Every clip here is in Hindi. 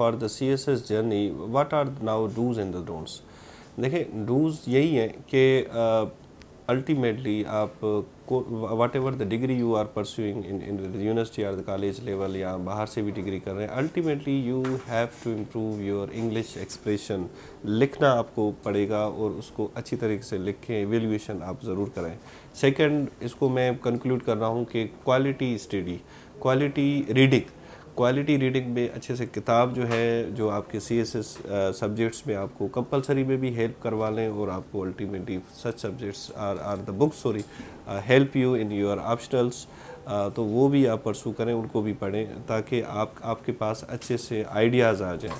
For the CSS journey what are now dos and the don'ts. देखें डूज यही है कि अल्टीमेटली आप को whatever the degree you are pursuing in university or the college level या बाहर से भी डिग्री कर रहे हैं, ultimately you have to improve your English expression. लिखना आपको पड़ेगा और उसको अच्छी तरीके से लिखें, एवेल्यूएशन आप ज़रूर करें। सेकंड, इसको मैं कंक्लूड कर रहा हूँ कि क्वालिटी स्टडी, क्वालिटी रीडिंग में अच्छे से किताब जो है जो आपके CSS सब्जेक्ट्स में आपको कंपलसरी में भी हेल्प करवा लें और आपको ultimately such subjects or the books sorry help you in your optionals, तो वो भी आप परसू करें, उनको भी पढ़ें ताकि आपके पास अच्छे से आइडियाज़ आ जाएं।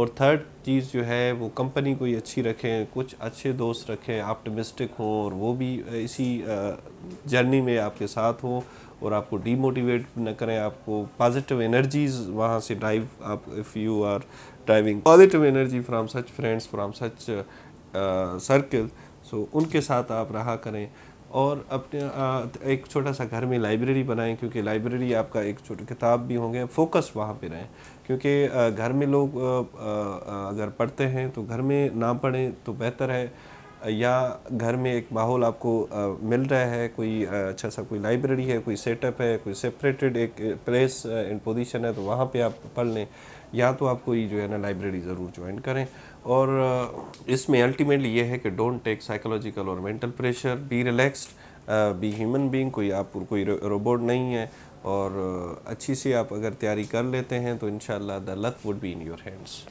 और थर्ड चीज़ जो है वो कंपनी कोई अच्छी रखें, कुछ अच्छे दोस्त रखें, ऑप्टिमिस्टिक हों और वो भी इसी जर्नी में आपके साथ हों और आपको डीमोटिवेट न करें। आपको पॉजिटिव एनर्जीज़ वहाँ से ड्राइव, आप if you are driving positive energy from such friends from such circle, so उनके साथ आप रहा करें। और अपने एक छोटा सा घर में लाइब्रेरी बनाएं, क्योंकि लाइब्रेरी आपका एक छोटी किताब भी होंगे, फोकस वहाँ पे रहें, क्योंकि घर में लोग अगर पढ़ते हैं तो घर में ना पढ़ें तो बेहतर है, या घर में एक माहौल आपको मिल रहा है, कोई अच्छा सा कोई लाइब्रेरी है, कोई सेटअप है, कोई सेपरेटेड एक प्लेस एंड पोजीशन है तो वहाँ पे आप पढ़ लें, या तो आप कोई जो है ना लाइब्रेरी ज़रूर ज्वाइन करें। और इसमें अल्टीमेटली ये है कि डोंट टेक साइकोलॉजिकल और mental pressure, be relaxed, be human being, कोई आप कोई रोबोट नहीं है और अच्छी सी आप अगर तैयारी कर लेते हैं तो इंशाल्लाह the luck would be in your hands.